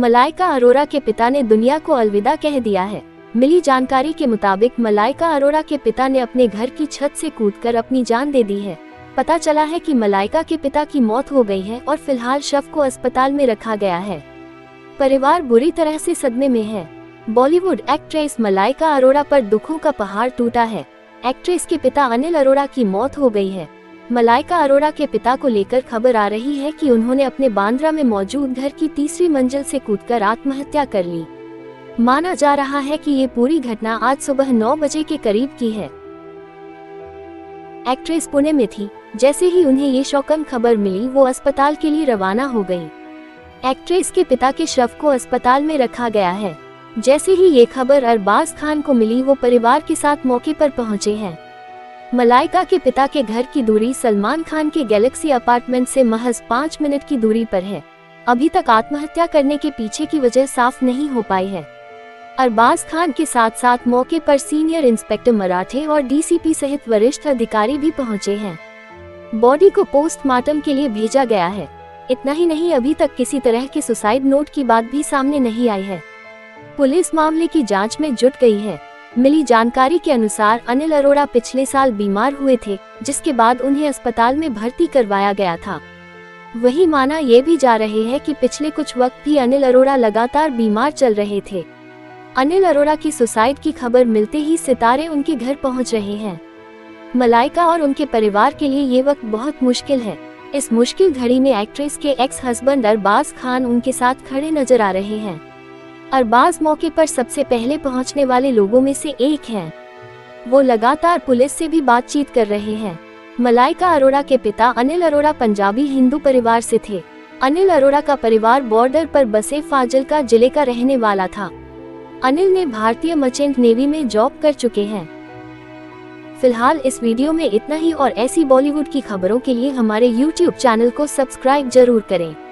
मलाइका अरोड़ा के पिता ने दुनिया को अलविदा कह दिया है। मिली जानकारी के मुताबिक मलाइका अरोड़ा के पिता ने अपने घर की छत से कूदकर अपनी जान दे दी है। पता चला है कि मलाइका के पिता की मौत हो गई है और फिलहाल शव को अस्पताल में रखा गया है। परिवार बुरी तरह से सदमे में है। बॉलीवुड एक्ट्रेस मलाइका अरोड़ा पर दुखों का पहाड़ टूटा है। एक्ट्रेस के पिता अनिल अरोड़ा की मौत हो गई है। मलाइका अरोड़ा के पिता को लेकर खबर आ रही है कि उन्होंने अपने बांद्रा में मौजूद घर की तीसरी मंजिल से कूदकर आत्महत्या कर ली। माना जा रहा है कि ये पूरी घटना आज सुबह 9 बजे के करीब की है। एक्ट्रेस पुणे में थी, जैसे ही उन्हें ये शॉकिंग खबर मिली वो अस्पताल के लिए रवाना हो गयी। एक्ट्रेस के पिता के शव को अस्पताल में रखा गया है। जैसे ही ये खबर अरबाज खान को मिली वो परिवार के साथ मौके पर पहुंचे हैं। मलाइका के पिता के घर की दूरी सलमान खान के गैलेक्सी अपार्टमेंट से महज 5 मिनट की दूरी पर है। अभी तक आत्महत्या करने के पीछे की वजह साफ नहीं हो पाई है। अरबाज खान के साथ साथ मौके पर सीनियर इंस्पेक्टर मराठे और DCP सहित वरिष्ठ अधिकारी भी पहुँचे हैं। बॉडी को पोस्टमार्टम के लिए भेजा गया है। इतना ही नहीं, अभी तक किसी तरह के सुसाइड नोट की बात भी सामने नहीं आई है। पुलिस मामले की जांच में जुट गई है। मिली जानकारी के अनुसार अनिल अरोड़ा पिछले साल बीमार हुए थे, जिसके बाद उन्हें अस्पताल में भर्ती करवाया गया था। वही माना ये भी जा रहे हैं कि पिछले कुछ वक्त भी अनिल अरोड़ा लगातार बीमार चल रहे थे। अनिल अरोड़ा की सुसाइड की खबर मिलते ही सितारे उनके घर पहुँच रहे हैं। मलाइका और उनके परिवार के लिए ये वक्त बहुत मुश्किल है। इस मुश्किल घड़ी में एक्ट्रेस के एक्स हस्बैंड अरबाज खान उनके साथ खड़े नजर आ रहे हैं। अरबाज मौके पर सबसे पहले पहुंचने वाले लोगों में से एक हैं। वो लगातार पुलिस से भी बातचीत कर रहे हैं। मलाइका अरोड़ा के पिता अनिल अरोड़ा पंजाबी हिंदू परिवार से थे। अनिल अरोड़ा का परिवार बॉर्डर पर बसे फाजिल्का जिले का रहने वाला था। अनिल ने भारतीय मर्चेंट नेवी में जॉब कर चुके हैं। फिलहाल इस वीडियो में इतना ही और ऐसी बॉलीवुड की खबरों के लिए हमारे YouTube चैनल को सब्सक्राइब जरूर करें।